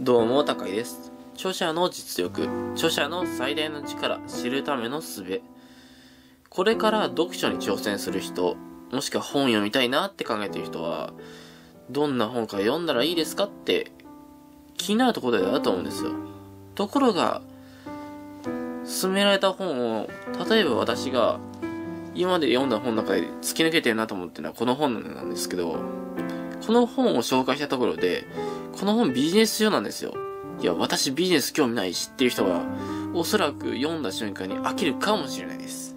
どうも、たかいです。著者の実力、著者の最大の力、知るための術。これから読書に挑戦する人、もしくは本読みたいなって考えている人は、どんな本か読んだらいいですかって気になるところだと思うんですよ。ところが、勧められた本を、例えば私が今まで読んだ本の中で突き抜けてるなと思ってるのはこの本なんですけど、この本を紹介したところで、この本ビジネス用なんですよ。いや、私ビジネス興味ないしっていう人は、おそらく読んだ瞬間に飽きるかもしれないです。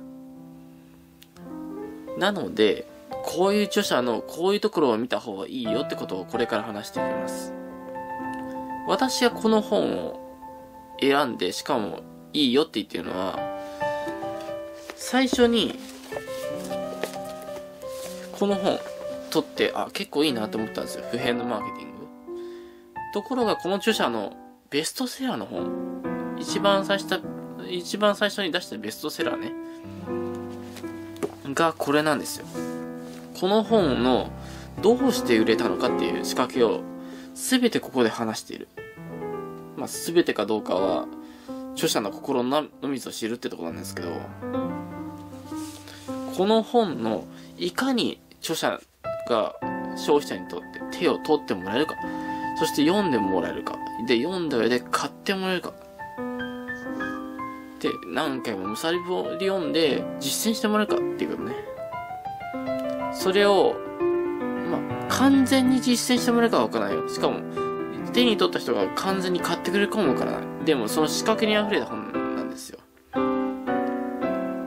なので、こういう著者のこういうところを見た方がいいよってことをこれから話していきます。私がこの本を選んで、しかもいいよって言ってるのは、最初に、この本取って、あ、結構いいなと思ったんですよ。普遍のマーケティング。ところがこの著者のベストセラーの本、一番最初に出したベストセラーね、がこれなんですよ。この本のどうして売れたのかっていう仕掛けを全てここで話している。まあ、全てかどうかは著者の心の水を知るってとこなんですけど、この本のいかに著者が消費者にとって手を取ってもらえるか、そして読んでもらえるか。で、読んだ上で買ってもらえるか。で、何回もむさりぶり読んで実践してもらえるかっていうことね。それを、完全に実践してもらえるかはわからないよ。しかも、手に取った人が完全に買ってくれるかもわからない。でも、その仕掛けに溢れた本なんですよ。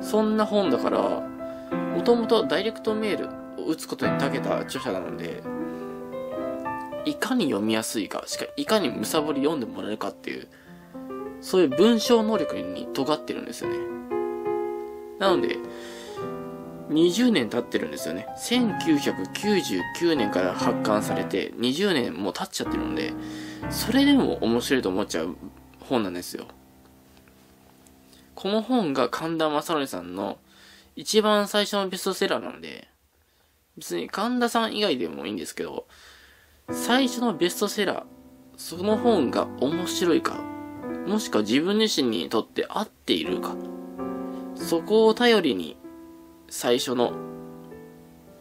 そんな本だから、もともとダイレクトメールを打つことに長けた著者なので、いかに読みやすいか、しかいかにむさぼり読んでもらえるかっていう、そういう文章能力に尖ってるんですよね。なので、20年経ってるんですよね。1999年から発刊されて、20年もう経っちゃってるので、それでも面白いと思っちゃう本なんですよ。この本が神田正則さんの一番最初のベストセラーなので、別に神田さん以外でもいいんですけど、最初のベストセラー、その本が面白いか、もしくは自分自身にとって合っているか、そこを頼りに最初の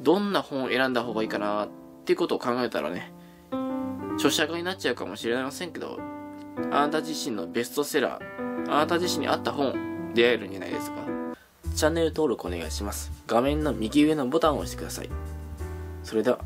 どんな本を選んだ方がいいかなっていうことを考えたらね、著者側になっちゃうかもしれませんけど、あなた自身のベストセラー、あなた自身に合った本、出会えるんじゃないですか。チャンネル登録お願いします。画面の右上のボタンを押してください。それでは。